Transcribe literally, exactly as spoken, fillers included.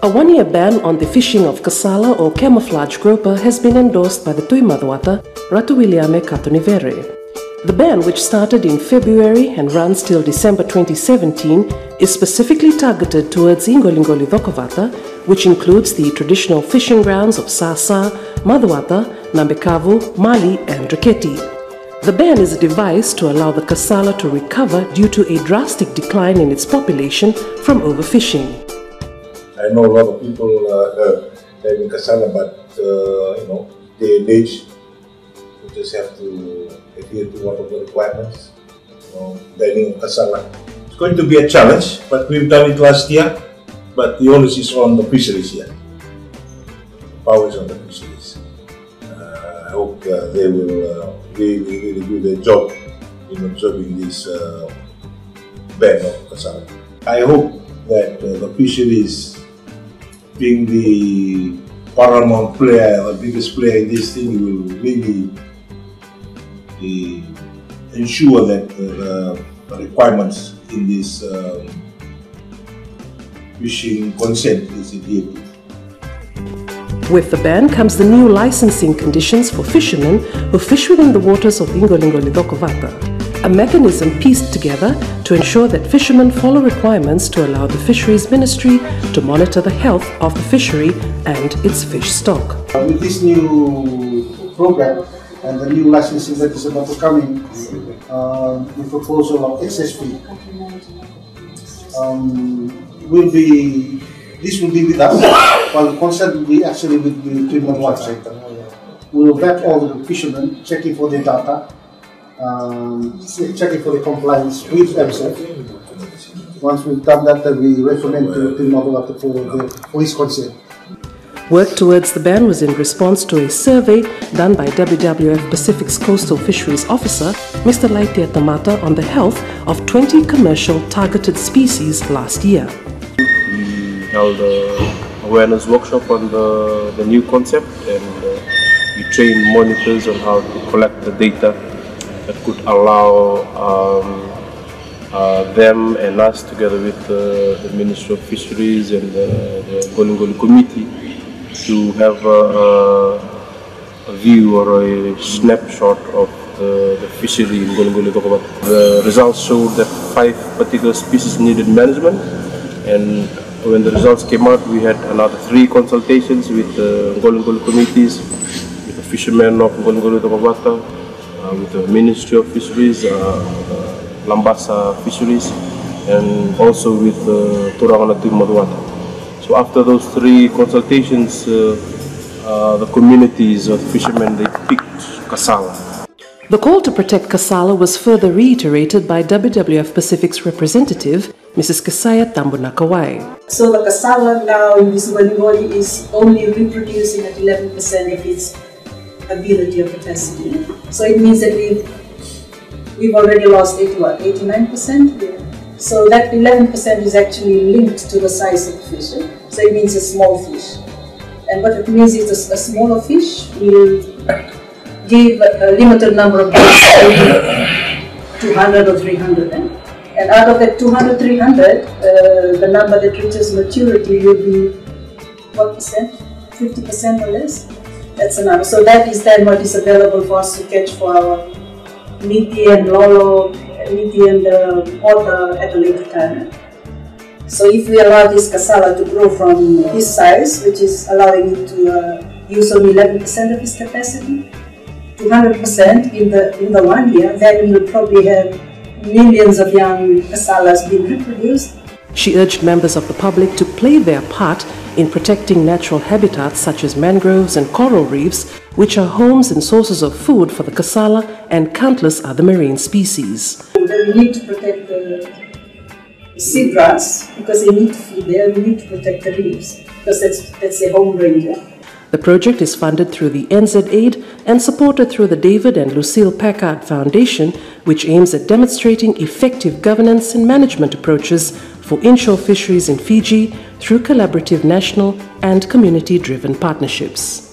A one-year ban on the fishing of Kasala or camouflage grouper has been endorsed by the Tui Macuata, Ratu Williame Katunivere. The ban, which started in February and runs till December twenty seventeen, is specifically targeted towards Qoliqoli Cokovata, which includes the traditional fishing grounds of Sasa, Macuata, Nambekavu, Mali and Dreketi. The ban is a device to allow the Kasala to recover due to a drastic decline in its population from overfishing. I know a lot of people uh, have in Kasala, but uh, you know, they age. You just have to adhere to what are the requirements. You know, banning Kasala. It's going to be a challenge, but we've done it last year. But the onus is on the fisheries here. The power is on the fisheries. Uh, I hope uh, they will. Uh, Really, really do their job in observing this uh, ban of Kasala. I hope that uh, the fisheries, being the paramount player, the biggest player in this thing, will really be, ensure that uh, the requirements in this um, fishing consent is adhered to. With the ban comes the new licensing conditions for fishermen who fish within the waters of Qoliqoli Cokovata, a mechanism pieced together to ensure that fishermen follow requirements to allow the Fisheries Ministry to monitor the health of the fishery and its fish stock. With this new program and the new licensing that is about to come in, uh, the proposal of excess fee um, will be. This will be with us, while the concept will be actually with the Tui Macuata sector. We will vet all the fishermen, checking for the data, um, checking for the compliance with M S F. Once we've done that, then we recommend to Tui Macuata for, the, for his consent. Work towards the ban was in response to a survey done by W W F Pacific's Coastal Fisheries Officer, Mister Laitia Tamata, on the health of twenty commercial targeted species last year. Held the awareness workshop on the, the new concept, and uh, we trained monitors on how to collect the data that could allow um, uh, them and us, together with uh, the Ministry of Fisheries and uh, the Qoliqoli Committee, to have a, a view or a snapshot of the, the fishery in Qoliqoli Cokovata. The results showed that five particular species needed management, and when the results came out, we had another three consultations with the uh, Qoliqoli committees, with the fishermen of Qoliqoli Cokovata, uh, with the Ministry of Fisheries, uh, uh, Lambasa Fisheries, and also with uh, Turangana Tui Macuata. So after those three consultations, uh, uh, the communities of fishermen, they picked Kasala. The call to protect Kasala was further reiterated by W W F Pacific's representative, Missus Kesaya Tambunakawai. So the Kasala now in this Qoliqoli is only reproducing at eleven percent of its ability of capacity. So it means that we've, we've already lost eighty-nine percent. Yeah. So that eleven percent is actually linked to the size of the fish. Eh? So it means a small fish. And what it means is a, a smaller fish will give a, a limited number of birds, two hundred or three hundred. Eh? And out of that two hundred, three hundred, uh, the number that reaches maturity will be what percent? fifty percent or less? That's the number. So that is then what is available for us to catch for our Niti and Lolo, Niti and uh, Otter at a later time. So if we allow this Kasala to grow from this size, which is allowing it to uh, use only eleven percent of its capacity, to one hundred percent in the, in the one year, then we will probably have millions of young Kasalas being reproduced. She urged members of the public to play their part in protecting natural habitats such as mangroves and coral reefs, which are homes and sources of food for the Kasala and countless other marine species. We need to protect the seagrass because they need to feed there. We need to protect the reefs because that's, that's their home range. Yeah? The project is funded through the N Z A I D and supported through the David and Lucille Packard Foundation, which aims at demonstrating effective governance and management approaches for inshore fisheries in Fiji through collaborative national and community-driven partnerships.